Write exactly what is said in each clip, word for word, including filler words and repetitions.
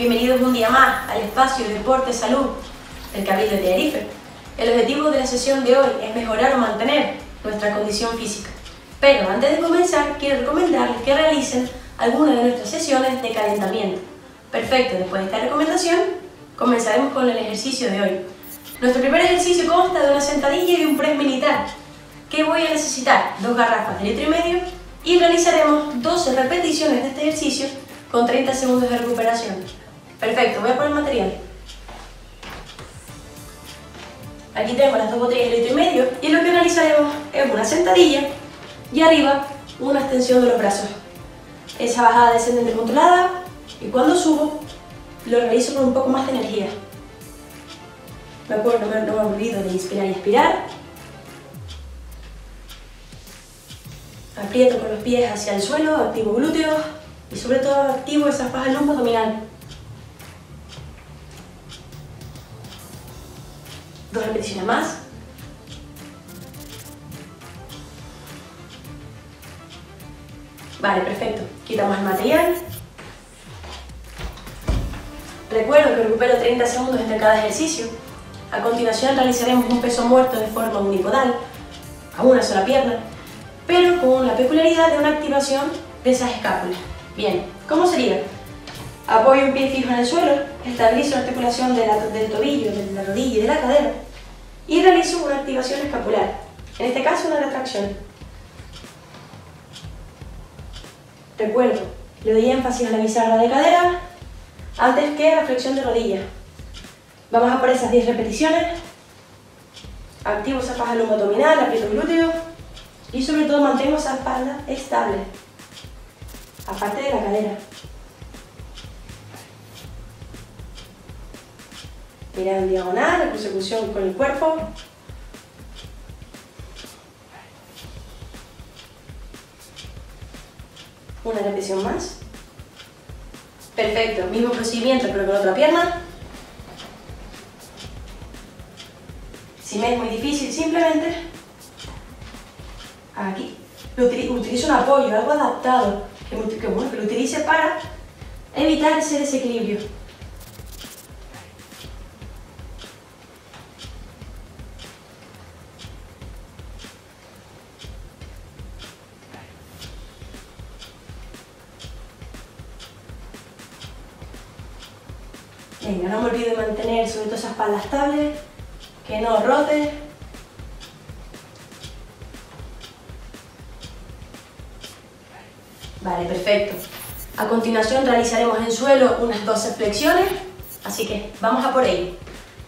Bienvenidos un día más al espacio Deporte Salud del Cabildo de Tenerife. El objetivo de la sesión de hoy es mejorar o mantener nuestra condición física. Pero antes de comenzar, quiero recomendarles que realicen alguna de nuestras sesiones de calentamiento. Perfecto, después de esta recomendación, comenzaremos con el ejercicio de hoy. Nuestro primer ejercicio consta de una sentadilla y un press militar, que voy a necesitar dos garrafas de litro y medio y realizaremos doce repeticiones de este ejercicio con treinta segundos de recuperación. Perfecto, voy a poner material. Aquí tengo las dos botellas de litro y medio y lo que realizaremos es una sentadilla y arriba una extensión de los brazos. Esa bajada descendente controlada y cuando subo lo realizo con un poco más de energía. Me acuerdo, no me, no me olvido de inspirar y expirar. Aprieto con los pies hacia el suelo, activo glúteos y sobre todo activo esas fajas lumbar abdominal. Dos repeticiones más. Vale, perfecto. Quitamos el material. Recuerdo que recupero treinta segundos entre cada ejercicio. A continuación realizaremos un peso muerto de forma unipodal, a una sola pierna, pero con la peculiaridad de una activación de esas escápulas. Bien, ¿cómo sería? Apoyo un pie fijo en el suelo, estabilizo la articulación de la, del tobillo, de la rodilla y de la cadera y realizo una activación escapular, en este caso una retracción. Recuerdo, le doy énfasis a la bisagra de cadera antes que a la flexión de rodilla. Vamos a por esas diez repeticiones, activo esa faja lumbar abdominal, aprieto el glúteo y sobre todo mantengo esa espalda estable, aparte de la cadera. Mirada en diagonal, la consecución con el cuerpo. Una repetición más. Perfecto, mismo procedimiento pero con otra pierna. Si me es muy difícil, simplemente aquí utilizo un apoyo, algo adaptado, que lo utilice para evitar ese desequilibrio. Venga, no me olvido de mantener sobre todo esa espalda estable, que no rote. Vale, perfecto. A continuación realizaremos en suelo unas doce flexiones, así que vamos a por ello.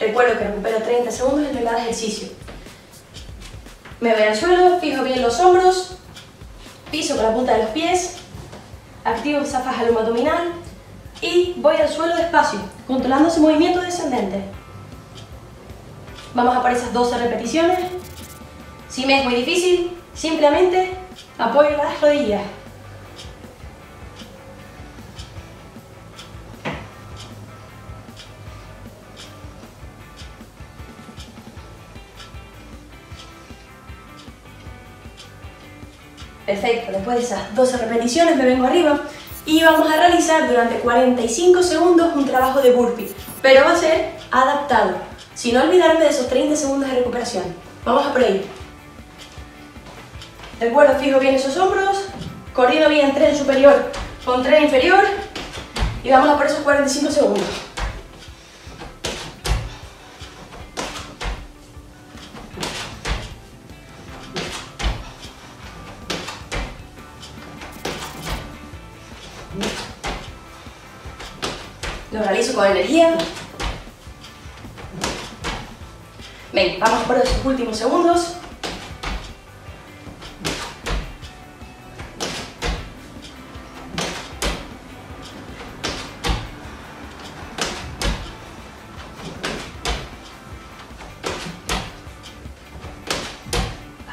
Recuerdo que recupero treinta segundos entre cada ejercicio. Me voy al suelo, fijo bien los hombros, piso con la punta de los pies, activo esa faja lumbar abdominal y voy al suelo despacio, controlando ese movimiento descendente. Vamos a por esas doce repeticiones. Si me es muy difícil, simplemente apoyo las rodillas. Perfecto, después de esas doce repeticiones me vengo arriba. Y vamos a realizar durante cuarenta y cinco segundos un trabajo de burpee, pero va a ser adaptado, sin olvidarme de esos treinta segundos de recuperación. Vamos a por ello. Recuerdo, fijo bien esos hombros, coordino bien tren superior con tren inferior y vamos a por esos cuarenta y cinco segundos. Lo realizo con energía. Venga, vamos por los últimos segundos.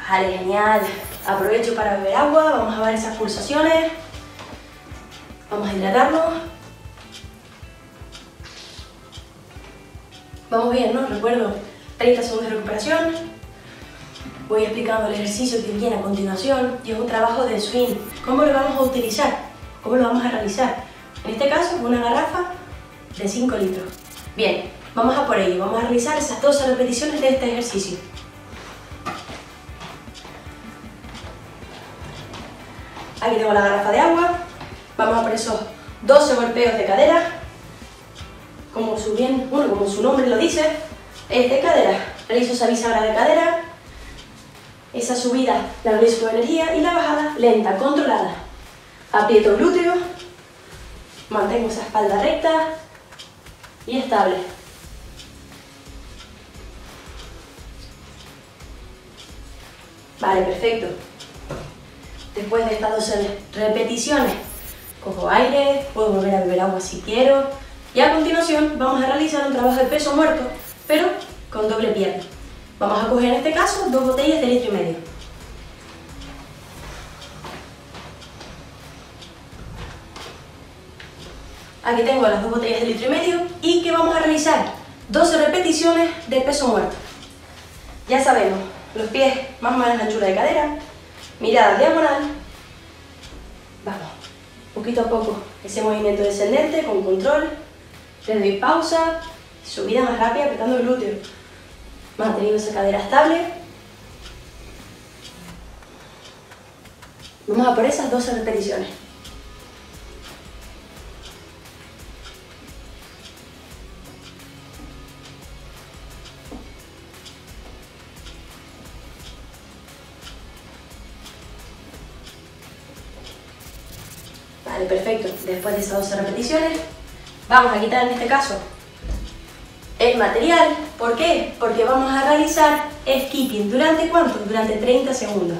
Vale, genial. Aprovecho para beber agua. Vamos a ver esas pulsaciones. Vamos a hidratarnos. Vamos bien, ¿no? Recuerdo, treinta segundos de recuperación. Voy explicando el ejercicio que viene a continuación y es un trabajo de swing. ¿Cómo lo vamos a utilizar? ¿Cómo lo vamos a realizar? En este caso, con una garrafa de cinco litros. Bien, vamos a por ello, vamos a realizar esas doce repeticiones de este ejercicio. Aquí tengo la garrafa de agua, vamos a por esos doce golpeos de cadera, como su, bien, bueno, como su nombre lo dice, es de cadera. Realizo esa bisagra de cadera, esa subida la realizo con energía y la bajada lenta, controlada. Aprieto el glúteo, mantengo esa espalda recta y estable. Vale, perfecto. Después de estas doce repeticiones, cojo aire, puedo volver a beber agua si quiero. Y a continuación vamos a realizar un trabajo de peso muerto, pero con doble pierna. Vamos a coger en este caso dos botellas de litro y medio. Aquí tengo las dos botellas de litro y medio y que vamos a realizar doce repeticiones de peso muerto. Ya sabemos, los pies más o menos en anchura de cadera, mirada diagonal. Vamos, poquito a poco, ese movimiento descendente con control. Le doy pausa, subida más rápida apretando el glúteo, manteniendo esa cadera estable. Vamos a por esas doce repeticiones. Vale, perfecto. Después de esas doce repeticiones, vamos a quitar en este caso el material. ¿Por qué? Porque vamos a realizar skipping. ¿Durante cuánto? Durante treinta segundos.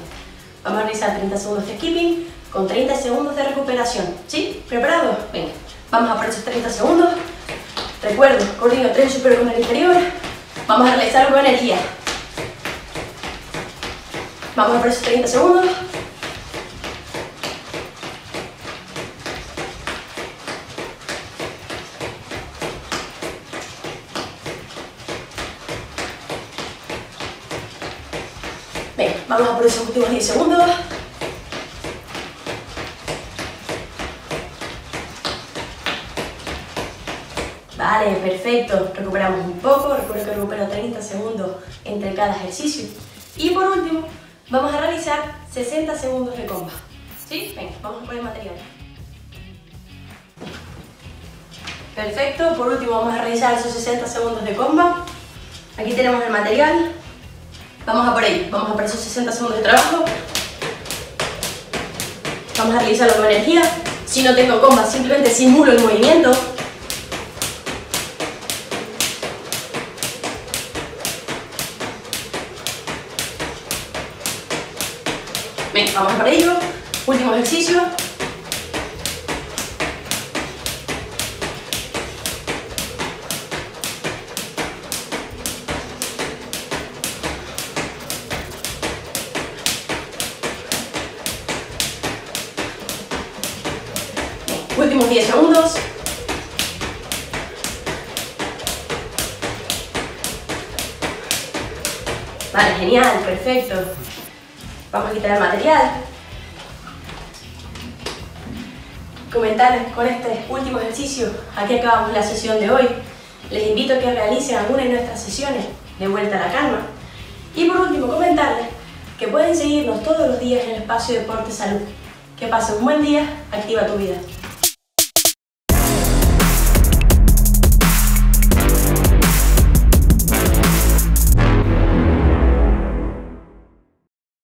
Vamos a realizar treinta segundos de skipping con treinta segundos de recuperación. ¿Sí? ¿Preparados? Venga, vamos a por esos treinta segundos. Recuerdo, coordino tren superior con el inferior. Vamos a realizar con energía. Vamos a por esos treinta segundos. Vamos a por esos últimos diez segundos. Vale, perfecto. Recuperamos un poco. Recuerdo que recupero treinta segundos entre cada ejercicio. Y por último, vamos a realizar sesenta segundos de comba. ¿Sí? Venga, vamos a poner material. Perfecto. Por último, vamos a realizar esos sesenta segundos de comba. Aquí tenemos el material. Vamos a por ello, vamos a por esos sesenta segundos de trabajo. Vamos a realizarlo con energía. Si no tengo comba, simplemente simulo el movimiento. Bien, vamos a por ello. Último ejercicio. Últimos diez segundos. Vale, genial, perfecto. Vamos a quitar el material. Comentarles con este último ejercicio, aquí acabamos la sesión de hoy. Les invito a que realicen alguna de nuestras sesiones de vuelta a la calma. Y por último, comentarles que pueden seguirnos todos los días en el espacio Deporte Salud. Que pasen un buen día, activa tu vida.